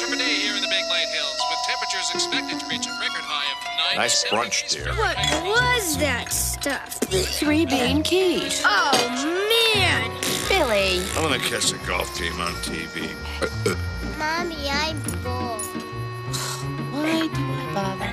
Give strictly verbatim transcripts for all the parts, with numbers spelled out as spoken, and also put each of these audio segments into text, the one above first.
much of a day here in the Big Light Hills, with temperatures expected to reach a record high of ninety. Nice brunch, dear. What was that stuff? Three bean keys. Oh, man. Billy. I want to catch a golf game on T V. Mommy, I'm bored. Why do I bother?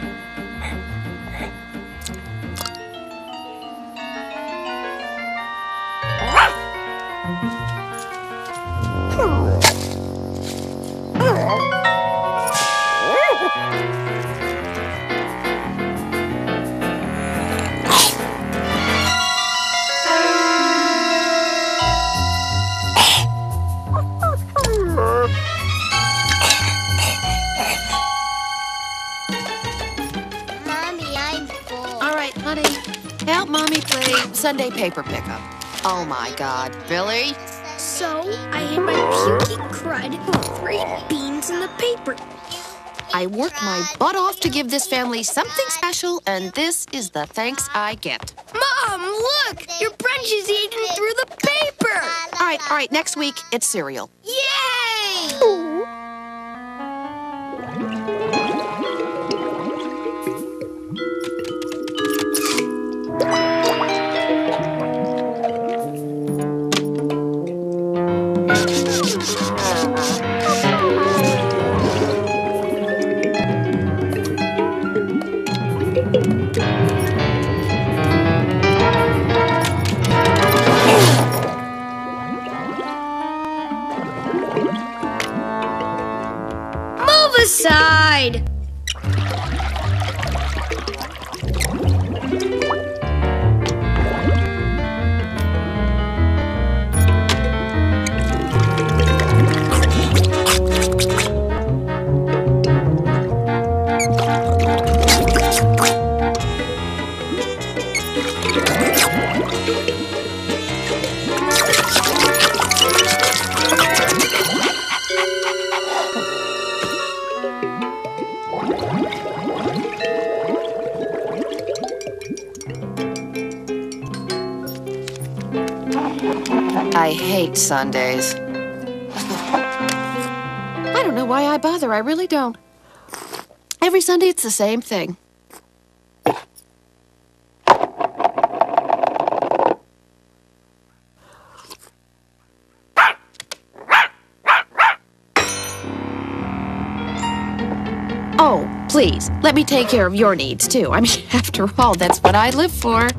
Help Mommy play Sunday paper pickup. Oh, my God. Billy? So, I had my pinky crud with three beans in the paper. I worked my butt off to give this family something special, and this is the thanks I get. Mom, look! Your brunch is eaten through the paper! All right, all right, next week, it's cereal. Yay! Ooh. Side. I hate Sundays. I don't know why I bother. I really don't. Every Sunday, it's the same thing. Oh, please, let me take care of your needs, too. I mean, after all, that's what I live for.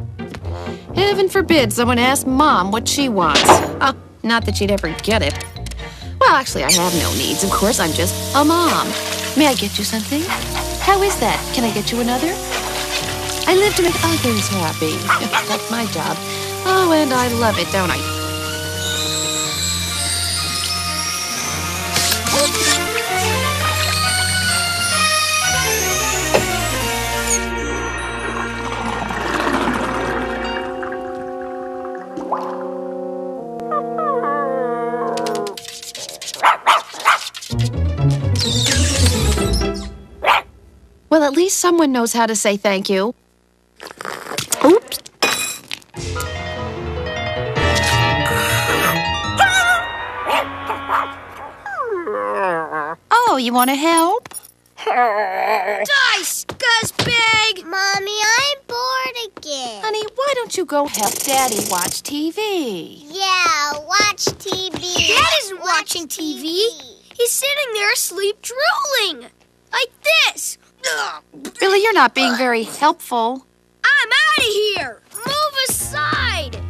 Heaven forbid someone asks Mom what she wants. Oh, not that she'd ever get it. Well, actually, I have no needs. Of course, I'm just a mom. May I get you something? How is that? Can I get you another? I live to make others happy. That's my job. Oh, and I love it, don't I? Well, at least someone knows how to say thank you. Oops. Oh, you want to help? Dice, Guzzbag! Mommy, I'm bored again. Honey, why don't you go help Daddy watch T V? Yeah, watch T V. Dad isn't watching T V. He's sitting there asleep drooling. Like this. Billy, you're not being very helpful. I'm out of here! Move aside!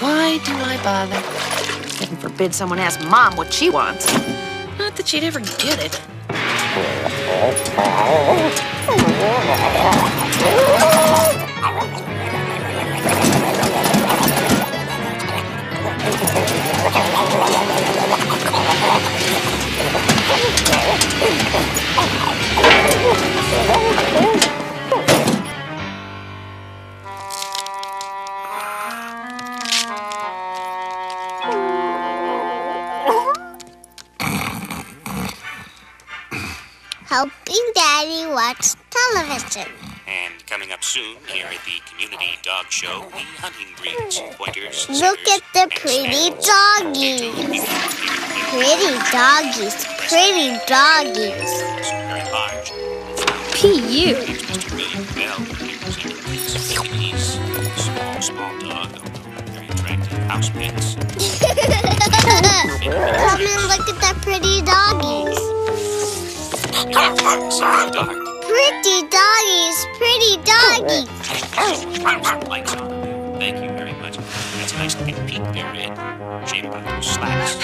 Why do I bother? Heaven forbid someone asks Mom what she wants. Not that she'd ever get it. Helping Daddy watch television. And coming up soon here at the community dog show, the hunting breeds, pointers. Look at the pretty doggies. Pretty doggies. Pretty doggies. Very large. P U. Small, small dog. Very attractive house pets. Come and look at the pretty doggies. Pretty doggies, pretty doggies. Thank you very much. That's a nice big peek there, Ed. Shame about those slacks.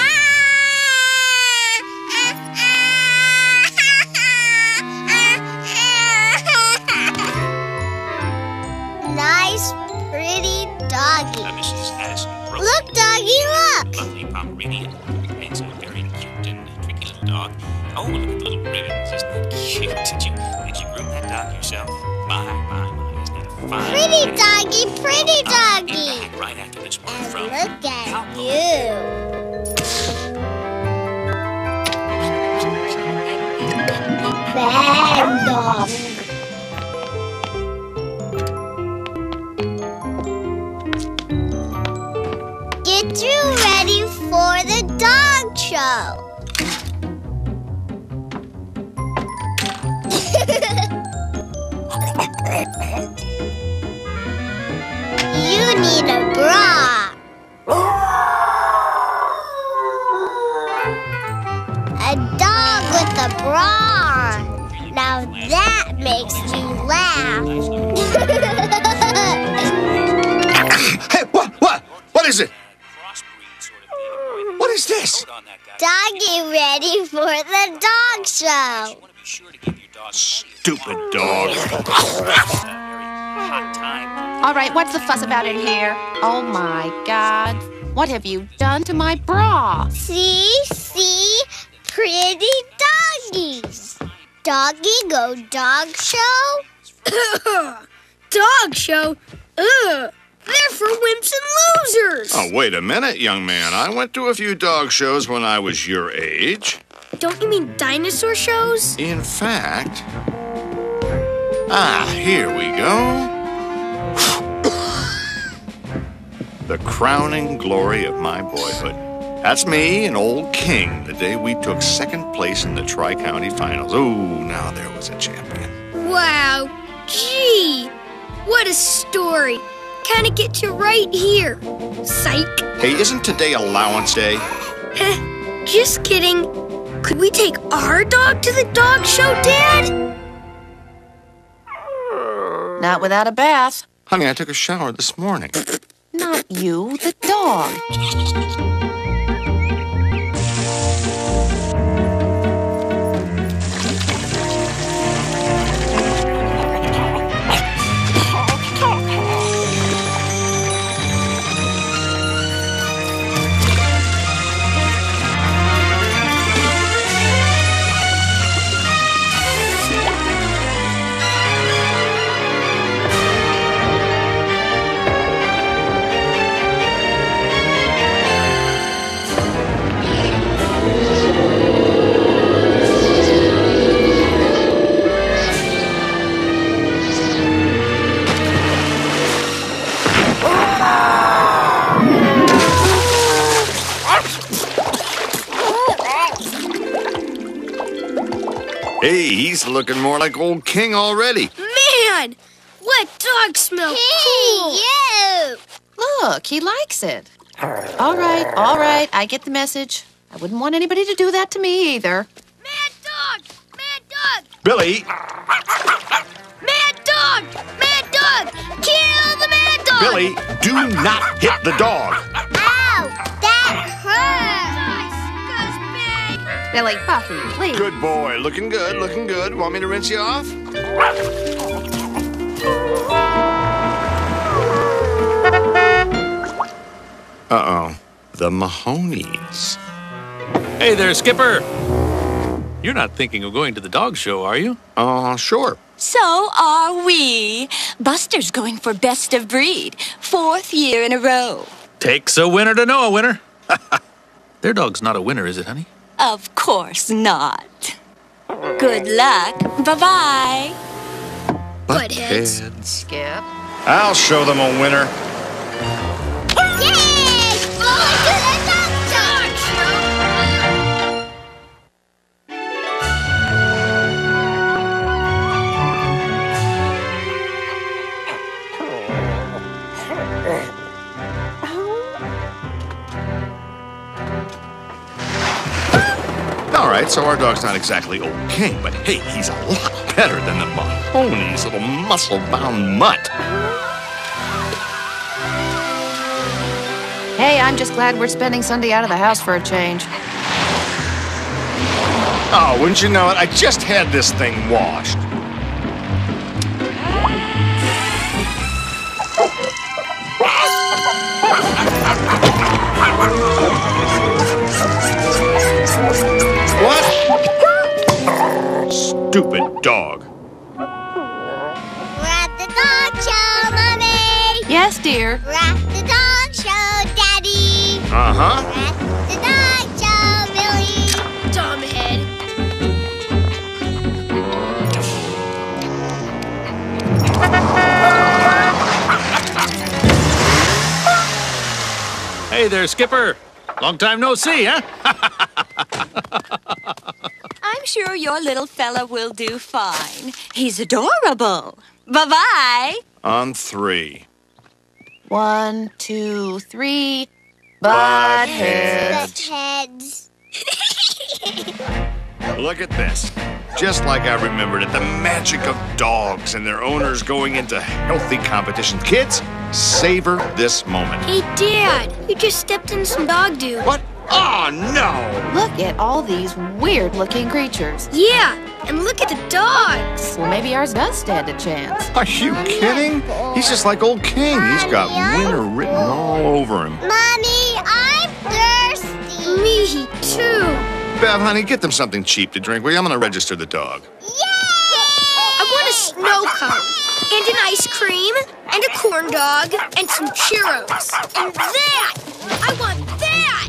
Nice, pretty doggy. Uh, Missus Addison. Look, doggy, look. Lovely Pomeranian. It's a very cute and tricky little dog. Oh, look at the little ribbons. Isn't that cute? Did you, did you groom that dog yourself? My, my, my. Isn't that a fine... Pretty doggy, pretty doggy. Uh, right after this one from... Look at Cowboy. You. Bad dog. Get you ready for the dog show. You need a bra, a dog with a bra on. Now that makes you laugh. Hey, what, what, what is it? What is this? Doggy ready for the dog show. Stupid dog. All right, what's the fuss about in here? Oh, my God. What have you done to my bra? See, see, pretty doggies. Doggy go dog show? Dog show? Ugh. They're for wimps and losers. Oh, wait a minute, young man. I went to a few dog shows when I was your age. Don't you mean dinosaur shows? In fact... Ah, here we go. The crowning glory of my boyhood. That's me and old King the day we took second place in the Tri-County Finals. Ooh, now there was a champion. Wow, gee, what a story. Kind of get you right here, psych. Hey, isn't today allowance day? Heh, just kidding. Could we take our dog to the dog show, Dad? Not without a bath. Honey, I took a shower this morning. Not you, the dog. Hey, he's looking more like old King already. Man, what dog smell cool. Hey, you! Look, he likes it. All right, all right, I get the message. I wouldn't want anybody to do that to me either. Mad dog! Mad dog! Billy! Mad dog! Mad dog! Kill the mad dog! Billy, do not hit the dog! Ow, that hurt! They're like buffy, please. Good boy. Looking good, looking good. Want me to rinse you off? Uh-oh. The Mahoneys. Hey there, Skipper. You're not thinking of going to the dog show, are you? Uh, sure. So are we. Buster's going for best of breed. Fourth year in a row. Takes a winner to know a winner. Their dog's not a winner, is it, honey? Of course not. Good luck. Bye-bye. Buttheads. Buttheads. Skip. I'll show them a winner. Yay! Forward to the dog show! All right, so our dog's not exactly okay, but hey, he's a lot better than the Mahoney's little muscle-bound mutt. Hey, I'm just glad we're spending Sunday out of the house for a change. Oh, wouldn't you know it? I just had this thing washed. What? Stupid dog. We're at the dog show, Mommy. Yes, dear. We're at the dog show, Daddy. Uh-huh. We're at the dog show, Billy. Dumbhead. Hey there, Skipper. Long time no see, huh? I'm sure your little fella will do fine. He's adorable. Bye-bye. On three. One, two, three. Buttheads. Buttheads. Look at this. Just like I remembered it, the magic of dogs and their owners going into healthy competition. Kids, savor this moment. Hey, Dad, you just stepped in some dog dew. What? Oh, no! Look at all these weird-looking creatures. Yeah, and look at the dogs. Well, maybe ours does stand a chance. Are you kidding? He's just like old King. Mommy, He's got winter I'm written all over him. Mommy, I'm thirsty. Me too. Bev, honey, get them something cheap to drink, will you? I'm going to register the dog. Yay! I want a snow cone. And an ice cream, and a corn dog, and some churros. And that! I want that!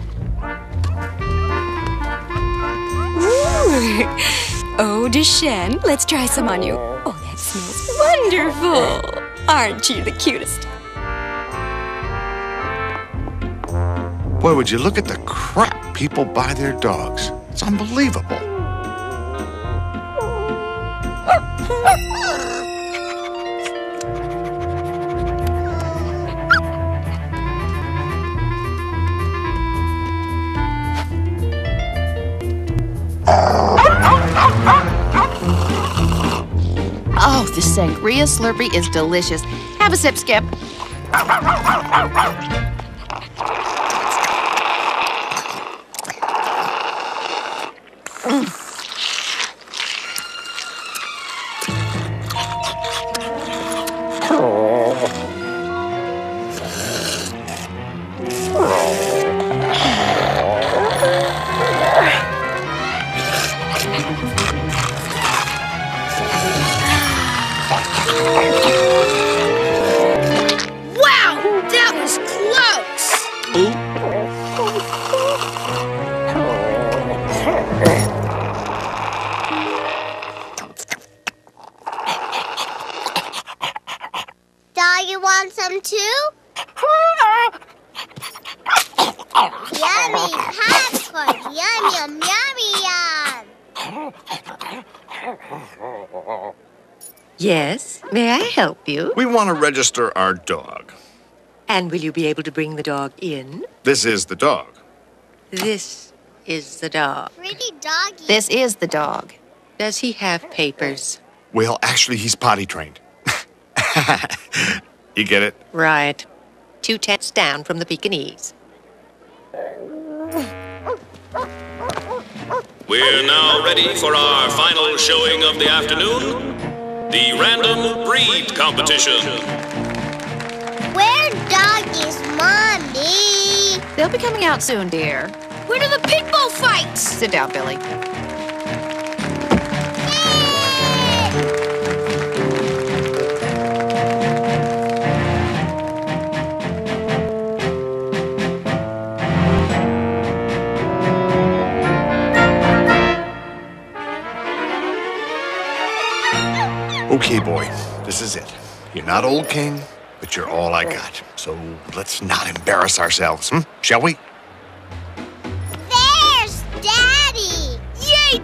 Ooh. Oh, Deshen, let's try some on you. Oh, that smells wonderful. Aren't you the cutest? Boy, would you look at the crap people buy their dogs. It's unbelievable. Oh, the sangria Slurpee is delicious. Have a sip, Skip. Yes, may I help you? We want to register our dog. And will you be able to bring the dog in? This is the dog. This is the dog. Pretty doggy. This is the dog. Does he have papers? Well, actually, he's potty trained. You get it? Right. Two tenths down from the Pekingese. We're now ready for our final showing of the afternoon, the random breed competition. Where dog is Mommy? They'll be coming out soon, dear. Where do the pit bull fights? Sit down, Billy. Okay, boy, this is it. You're not old king, but you're all I got. So let's not embarrass ourselves, hmm? Shall we? There's Daddy! Yay,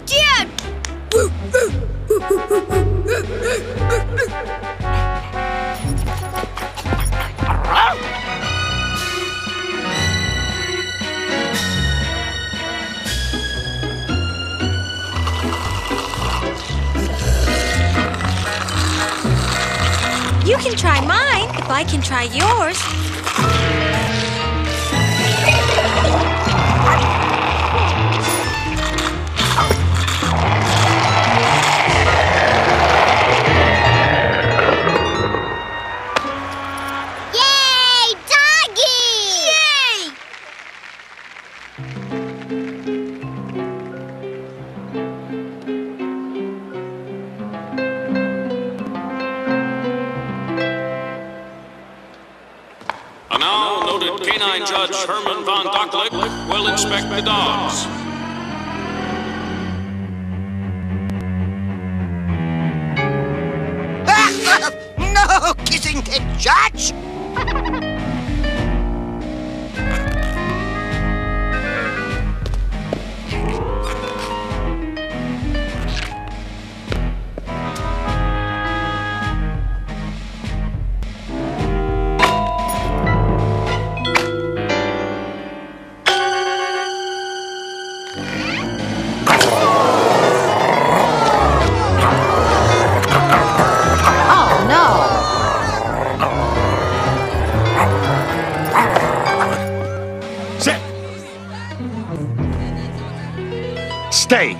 Dad! You can try mine if I can try yours. Yay, doggy! Yay! Now, noted canine judge Herman von Docklick will inspect the dogs. Ah, no kissing the judge! Stay.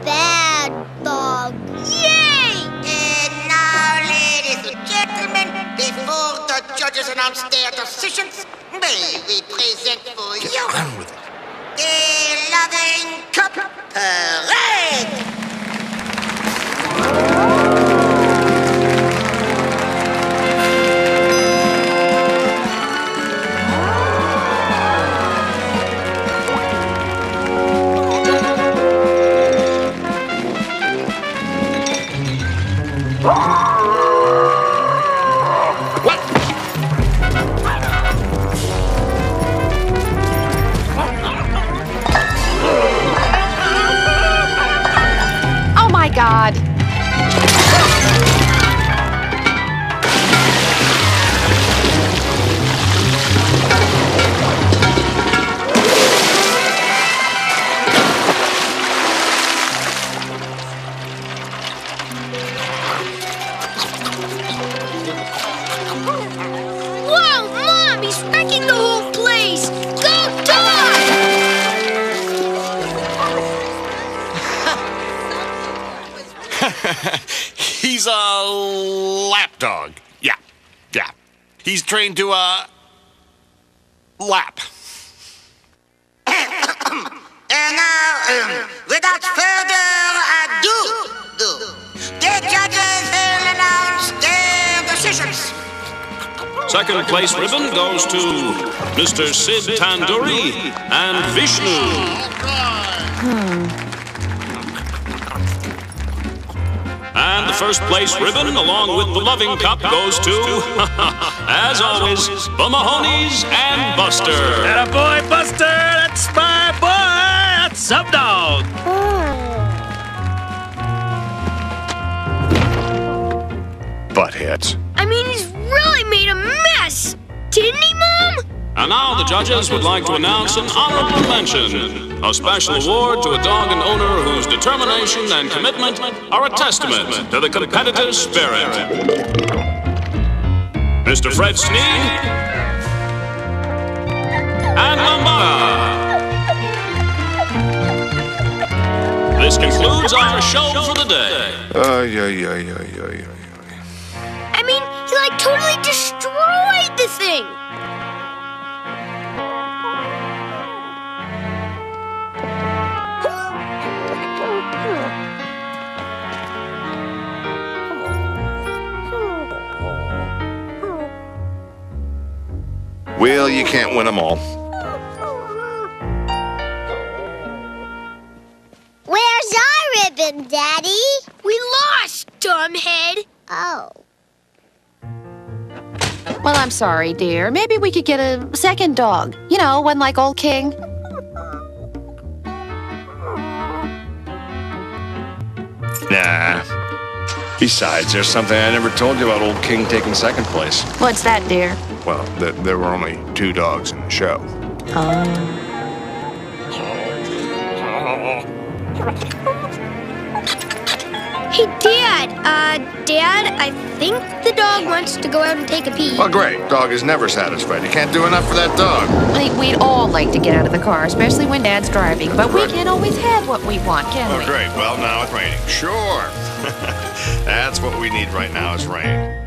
Bad dog. Yay! And now, ladies and gentlemen, before the judges announce their decisions, may we present for Get you on with it. The Loving Cup Parade! God. He's a lapdog. Yeah, yeah. He's trained to, uh, lap. And now, um, without further ado, the judges will announce their decisions. Second place ribbon goes to Mister Sid Tandoori and Vishnu. Hmm. And the first place ribbon, along with the loving cup, goes to, as always, the Mahoney's and Buster. That boy, Buster! That's my boy! That's some dog! Buttheads. I mean, he's really made a mess! Didn't he, Mom? And now the judges would like to announce an honorable mention, a special award to a dog and owner whose determination and commitment are a testament to the competitive spirit. Mister Fred Sneed and Mamba. This concludes our show for the day. Ay, ay, ay, ay, ay, ay. I mean, he like totally destroyed the thing. Well, you can't win them all. Where's our ribbon, Daddy? We lost, dumbhead. Oh. Well, I'm sorry, dear. Maybe we could get a second dog. You know, one like Old King. Nah. Besides, there's something I never told you about Old King taking second place. What's that, dear? Well, th there were only two dogs in the show. Oh. Hey, Dad. Uh, Dad, I think the dog wants to go out and take a pee. Well, great. Dog is never satisfied. You can't do enough for that dog. Like, we'd all like to get out of the car, especially when Dad's driving. But right. We can't always have what we want, can oh, we? Oh, great. Well, now it's raining. Sure. That's what we need right now is rain.